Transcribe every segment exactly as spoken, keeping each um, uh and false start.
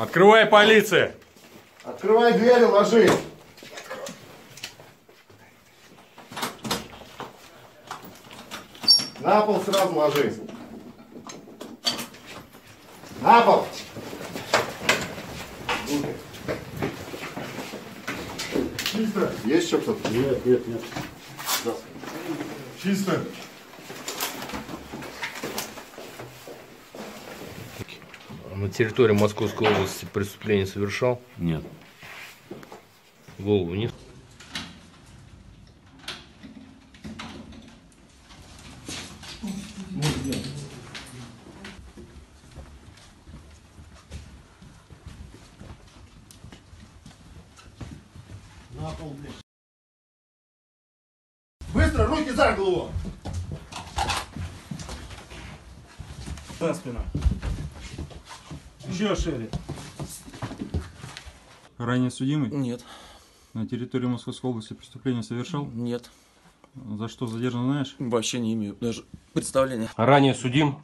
Открывай, полиция! Открывай дверь и ложи! На пол сразу ложись! На пол! Чисто! Есть еще кто-то? Нет, нет, нет. Чисто! На территории Московской области преступление совершал? Нет. Голову нет. На пол, блядь. Быстро, руки за голову. За спину. Еще шире. Ранее судимый? Нет. На территории Московской области преступление совершал? Нет. За что задержан, знаешь? Вообще не имею даже представления. Ранее судим?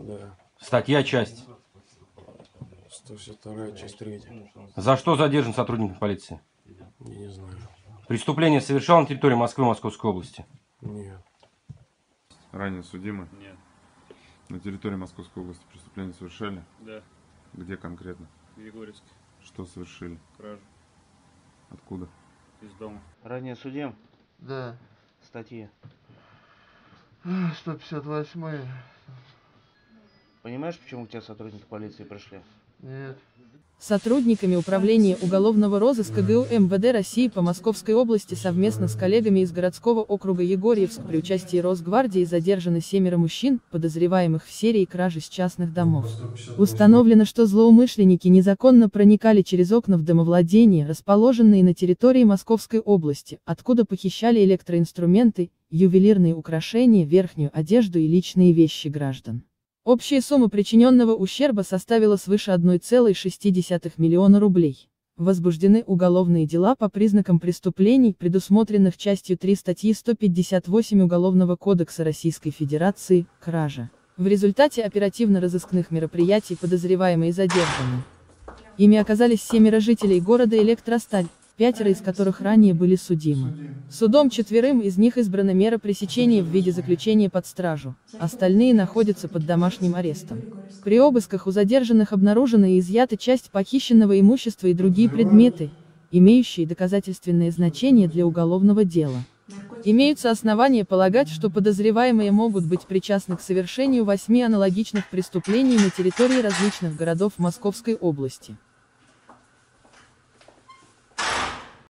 Да. Статья, часть? сто шестьдесят вторая, часть третья. За что задержан сотрудник полиции? Я не знаю. Преступление совершал на территории Москвы, Московской области? Нет. Ранее судимый? Нет. На территории Московской области преступления совершали? Да. Где конкретно? В Егорьевске. Что совершили? Кражу. Откуда? Из дома. Ранее судим? Да. Статья? сто пятьдесят восьмая. Понимаешь, почему к тебе сотрудники полиции пришли? Нет. Сотрудниками Управления уголовного розыска ГУ МВД России по Московской области совместно с коллегами из городского округа Егорьевск при участии Росгвардии задержаны семеро мужчин, подозреваемых в серии кражи с частных домов. Установлено, что злоумышленники незаконно проникали через окна в домовладения, расположенные на территории Московской области, откуда похищали электроинструменты, ювелирные украшения, верхнюю одежду и личные вещи граждан. Общая сумма причиненного ущерба составила свыше одной целой шести десятых миллиона рублей. Возбуждены уголовные дела по признакам преступлений, предусмотренных частью три статьи сто пятьдесят восемь Уголовного кодекса Российской Федерации, кража. В результате оперативно-розыскных мероприятий подозреваемые задержаны. Ими оказались семеро жителей города Электросталь, пятеро из которых ранее были судимы. Судом четверым из них избрана мера пресечения в виде заключения под стражу, остальные находятся под домашним арестом. При обысках у задержанных обнаружена и изъята часть похищенного имущества и другие предметы, имеющие доказательственное значение для уголовного дела. Имеются основания полагать, что подозреваемые могут быть причастны к совершению восьми аналогичных преступлений на территории различных городов Московской области.